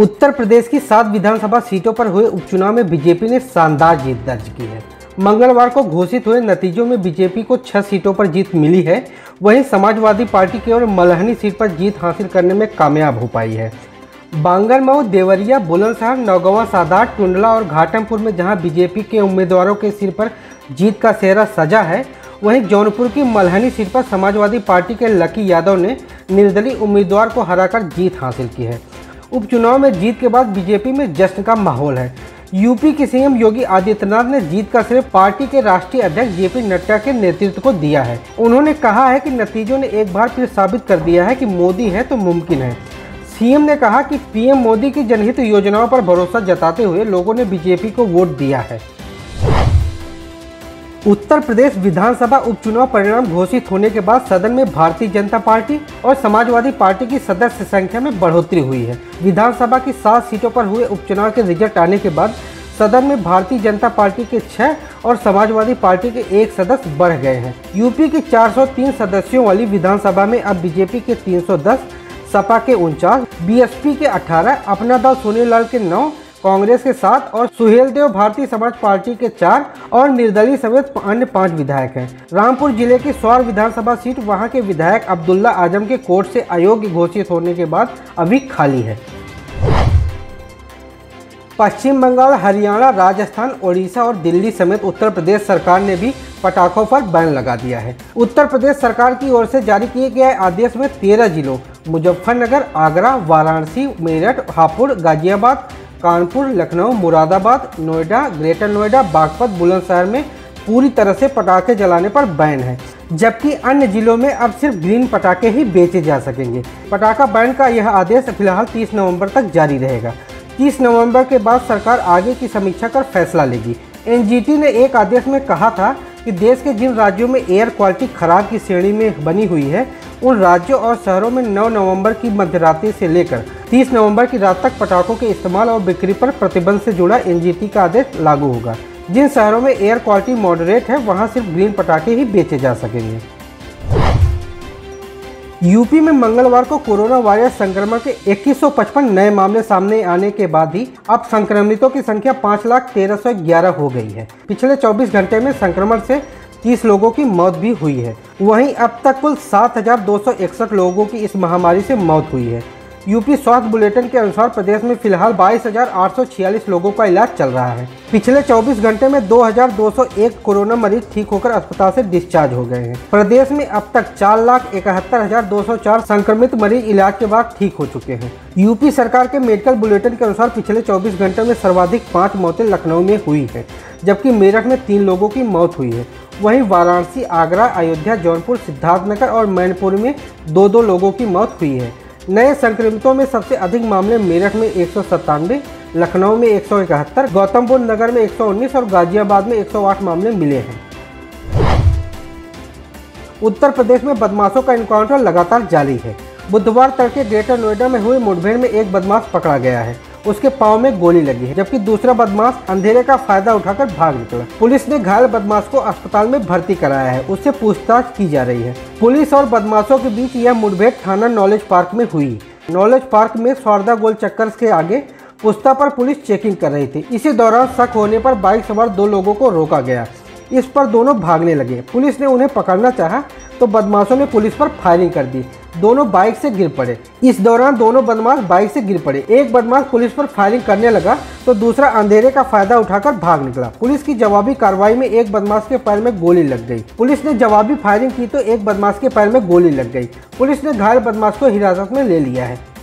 उत्तर प्रदेश की 7 विधानसभा सीटों पर हुए उपचुनाव में बीजेपी ने शानदार जीत दर्ज की है। मंगलवार को घोषित हुए नतीजों में बीजेपी को 6 सीटों पर जीत मिली है, वहीं समाजवादी पार्टी की ओर मलहनी सीट पर जीत हासिल करने में कामयाब हो पाई है। बांगरमऊ, देवरिया, बुलंदशहर, नौगवां सादात, टुंडला और घाटमपुर में जहां बीजेपी के उम्मीदवारों के सिर पर जीत का सेहरा सजा है, वहीं जौनपुर की मलहनी सीट पर समाजवादी पार्टी के लकी यादव ने निर्दलीय उम्मीदवार को हराकर जीत हासिल की है। उपचुनाव में जीत के बाद बीजेपी में जश्न का माहौल है। यूपी के सीएम योगी आदित्यनाथ ने जीत का श्रेय पार्टी के राष्ट्रीय अध्यक्ष जेपी नड्डा के नेतृत्व को दिया है। उन्होंने कहा है कि नतीजों ने एक बार फिर साबित कर दिया है कि मोदी है तो मुमकिन है। सीएम ने कहा कि पीएम मोदी की जनहित योजनाओं पर भरोसा जताते हुए लोगों ने बीजेपी को वोट दिया है। उत्तर प्रदेश विधानसभा उपचुनाव परिणाम घोषित होने के बाद सदन में भारतीय जनता पार्टी और समाजवादी पार्टी की सदस्य संख्या में बढ़ोतरी हुई है। विधानसभा की 7 सीटों पर हुए उपचुनाव के रिजल्ट आने के बाद सदन में भारतीय जनता पार्टी के 6 और समाजवादी पार्टी के 1 सदस्य बढ़ गए हैं। यूपी के 403 सदस्यों वाली विधानसभा में अब बीजेपी के 310, सपा के 49, बीएसपी के 18, अपना दल सोनिया लाल के 9, कांग्रेस के 7 और सुहेलदेव भारतीय समाज पार्टी के 4 और निर्दलीय समेत अन्य 5 विधायक हैं। रामपुर जिले की स्वार विधानसभा सीट वहां के विधायक अब्दुल्ला आजम के कोर्ट से अयोग्य घोषित होने के बाद अभी खाली है। पश्चिम बंगाल, हरियाणा, राजस्थान, ओडिशा और दिल्ली समेत उत्तर प्रदेश सरकार ने भी पटाखों पर बैन लगा दिया है। उत्तर प्रदेश सरकार की ओर से जारी किए गए आदेश में 13 जिलों मुजफ्फरनगर, आगरा, वाराणसी, मेरठ, हापुड़, गाजियाबाद, कानपुर, लखनऊ, मुरादाबाद, नोएडा, ग्रेटर नोएडा, बागपत, बुलंदशहर में पूरी तरह से पटाखे जलाने पर बैन है, जबकि अन्य जिलों में अब सिर्फ ग्रीन पटाखे ही बेचे जा सकेंगे। पटाखा बैन का यह आदेश फिलहाल 30 नवंबर तक जारी रहेगा। 30 नवंबर के बाद सरकार आगे की समीक्षा कर फैसला लेगी। एनजीटी ने एक आदेश में कहा था कि देश के जिन राज्यों में एयर क्वालिटी खराब की श्रेणी में बनी हुई है, उन राज्यों और शहरों में 9 नवंबर की मध्यरात्रि से लेकर 30 नवंबर की रात तक पटाखों के इस्तेमाल और बिक्री पर प्रतिबंध से जुड़ा एनजीटी का आदेश लागू होगा। जिन शहरों में एयर क्वालिटी मॉडरेट है, वहां सिर्फ ग्रीन पटाखे ही बेचे जा सकेंगे। यूपी में मंगलवार को कोरोना वायरस संक्रमण के 2155 नए मामले सामने आने के बाद ही अब संक्रमितों की संख्या 5,13,11 हो गई है। पिछले 24 घंटे में संक्रमण से 30 लोगों की मौत भी हुई है। वहीं अब तक कुल 7,261 लोगों की इस महामारी से मौत हुई है। यूपी स्वास्थ्य बुलेटिन के अनुसार प्रदेश में फिलहाल 22,846 लोगों का इलाज चल रहा है। पिछले 24 घंटे में 2,201 कोरोना मरीज ठीक होकर अस्पताल से डिस्चार्ज हो गए हैं। प्रदेश में अब तक 4,71,204 संक्रमित मरीज इलाज के बाद ठीक हो चुके हैं। यूपी सरकार के मेडिकल बुलेटिन के अनुसार पिछले 24 घंटे में सर्वाधिक 5 मौतें लखनऊ में हुई है, जबकि मेरठ में 3 लोगों की मौत हुई है। वहीं वाराणसी, आगरा, अयोध्या, जौनपुर, सिद्धार्थनगर और मैनपुर में 2-2 लोगों की मौत हुई है। नए संक्रमितों में सबसे अधिक मामले मेरठ में 197, लखनऊ में 171, गौतमबुद्ध नगर में 119 और गाजियाबाद में 108 मामले मिले हैं। उत्तर प्रदेश में बदमाशों का एनकाउंटर लगातार जारी है। बुधवार तड़के ग्रेटर नोएडा में हुई मुठभेड़ में एक बदमाश पकड़ा गया है। उसके पाँव में गोली लगी है, जबकि दूसरा बदमाश अंधेरे का फायदा उठाकर भाग निकला। पुलिस ने घायल बदमाश को अस्पताल में भर्ती कराया है, उससे पूछताछ की जा रही है। पुलिस और बदमाशों के बीच यह मुठभेड़ थाना नॉलेज पार्क में हुई। नॉलेज पार्क में स्वारदा गोल चक्कर के आगे पुस्ता पर पुलिस चेकिंग कर रही थी। इसी दौरान शक होने पर बाइक सवार 2 लोगों को रोका गया। इस पर दोनों भागने लगे। पुलिस ने उन्हें पकड़ना चाहा तो बदमाशों ने पुलिस पर फायरिंग कर दी। दोनों बाइक से गिर पड़े। इस दौरान दोनों बदमाश बाइक से गिर पड़े। एक बदमाश पुलिस पर फायरिंग करने लगा तो दूसरा अंधेरे का फायदा उठाकर भाग निकला। पुलिस की जवाबी कार्रवाई में एक बदमाश के पैर में गोली लग गई। पुलिस ने जवाबी फायरिंग की तो एक बदमाश के पैर में गोली लग गई। पुलिस ने घायल बदमाश को हिरासत में ले लिया है।